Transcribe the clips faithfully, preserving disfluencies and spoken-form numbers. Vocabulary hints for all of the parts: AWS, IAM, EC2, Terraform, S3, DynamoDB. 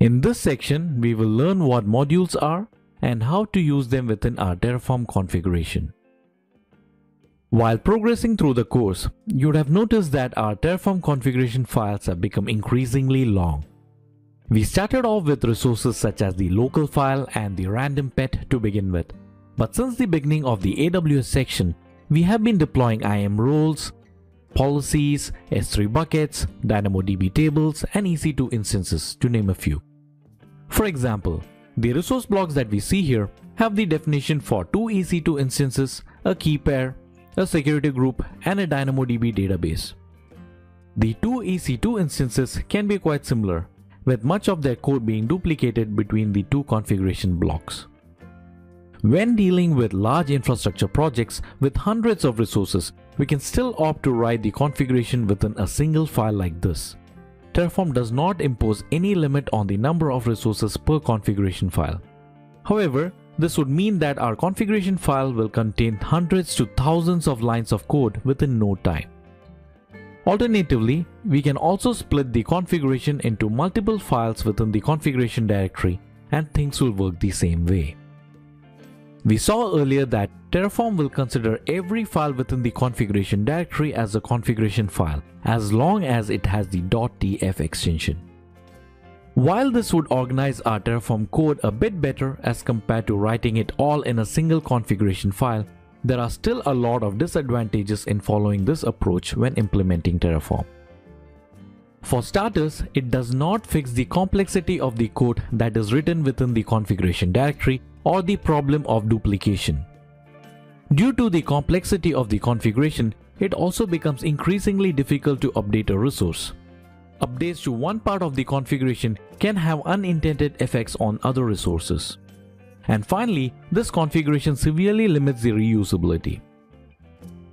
In this section, we will learn what modules are and how to use them within our Terraform configuration. While progressing through the course, you would have noticed that our Terraform configuration files have become increasingly long. We started off with resources such as the local file and the random pet to begin with. But since the beginning of the A W S section, we have been deploying I A M roles, policies, S three buckets, DynamoDB tables, and E C two instances, to name a few. For example, the resource blocks that we see here have the definition for two E C two instances, a key pair, a security group, and a DynamoDB database. The two E C two instances can be quite similar, with much of their code being duplicated between the two configuration blocks. When dealing with large infrastructure projects with hundreds of resources, we can still opt to write the configuration within a single file like this. Terraform does not impose any limit on the number of resources per configuration file. However, this would mean that our configuration file will contain hundreds to thousands of lines of code within no time. Alternatively, we can also split the configuration into multiple files within the configuration directory, and things will work the same way. We saw earlier that Terraform will consider every file within the configuration directory as a configuration file, as long as it has the .tf extension. While this would organize our Terraform code a bit better as compared to writing it all in a single configuration file, there are still a lot of disadvantages in following this approach when implementing Terraform. For starters, it does not fix the complexity of the code that is written within the configuration directory or the problem of duplication. Due to the complexity of the configuration, it also becomes increasingly difficult to update a resource. Updates to one part of the configuration can have unintended effects on other resources. And finally, this configuration severely limits the reusability.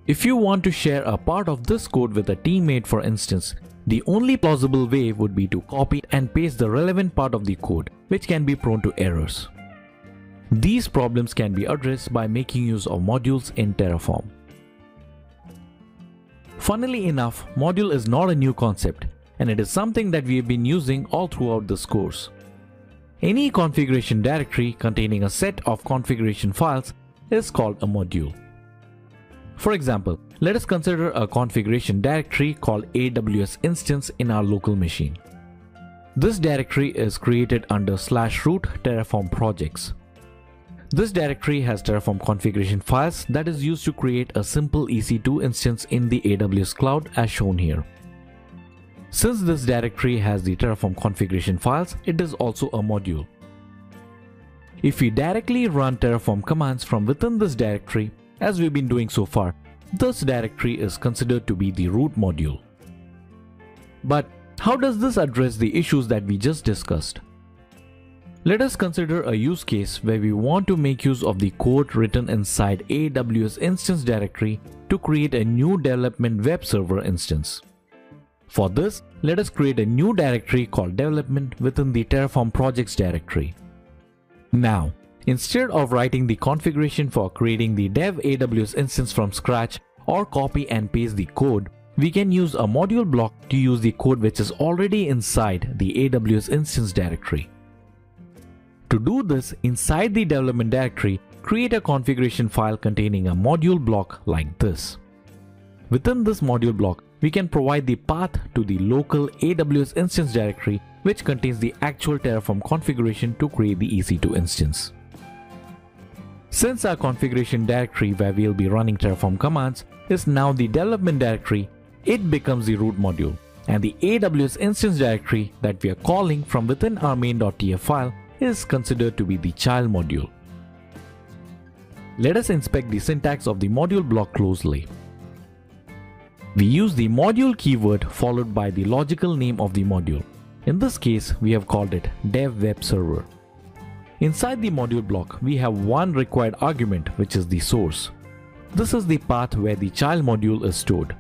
If you want to share a part of this code with a teammate, for instance, the only plausible way would be to copy and paste the relevant part of the code, which can be prone to errors. These problems can be addressed by making use of modules in Terraform. Funnily enough, module is not a new concept, and it is something that we have been using all throughout this course. Any configuration directory containing a set of configuration files is called a module. For example, let us consider a configuration directory called A W S instance in our local machine. This directory is created under slash root Terraform projects. This directory has Terraform configuration files that is used to create a simple E C two instance in the A W S cloud as shown here. Since this directory has the Terraform configuration files, it is also a module. If we directly run Terraform commands from within this directory, as we've been doing so far, this directory is considered to be the root module. But how does this address the issues that we just discussed? Let us consider a use case where we want to make use of the code written inside A W S instance directory to create a new development web server instance. For this, let us create a new directory called development within the Terraform projects directory. Now, instead of writing the configuration for creating the dev A W S instance from scratch or copy and paste the code, we can use a module block to use the code which is already inside the A W S instance directory. To do this, inside the development directory, create a configuration file containing a module block like this. Within this module block, we can provide the path to the local A W S instance directory, which contains the actual Terraform configuration to create the E C two instance. Since our configuration directory where we will be running Terraform commands is now the development directory, it becomes the root module, and the A W S instance directory that we are calling from within our main.tf file is considered to be the child module. Let us inspect the syntax of the module block closely. We use the module keyword followed by the logical name of the module. In this case, we have called it dev web server. Inside the module block, we have one required argument, which is the source. This is the path where the child module is stored.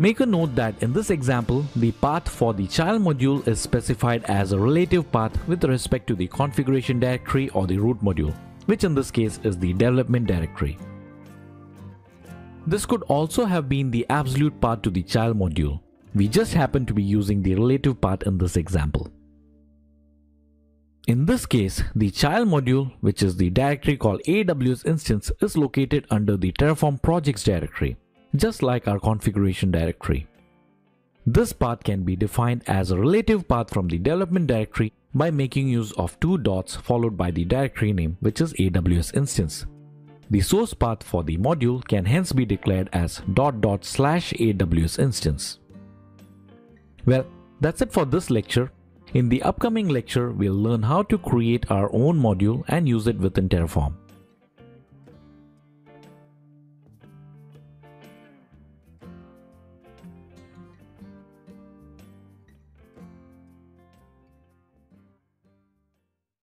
Make a note that in this example, the path for the child module is specified as a relative path with respect to the configuration directory or the root module, which in this case is the development directory. This could also have been the absolute path to the child module. We just happen to be using the relative part in this example. In this case, the child module, which is the directory called A W S instance, is located under the Terraform projects directory, just like our configuration directory. This path can be defined as a relative path from the development directory by making use of two dots followed by the directory name, which is A W S instance. The source path for the module can hence be declared as dot dot slash A W S instance. Well, that's it for this lecture. In the upcoming lecture, we'll learn how to create our own module and use it within Terraform.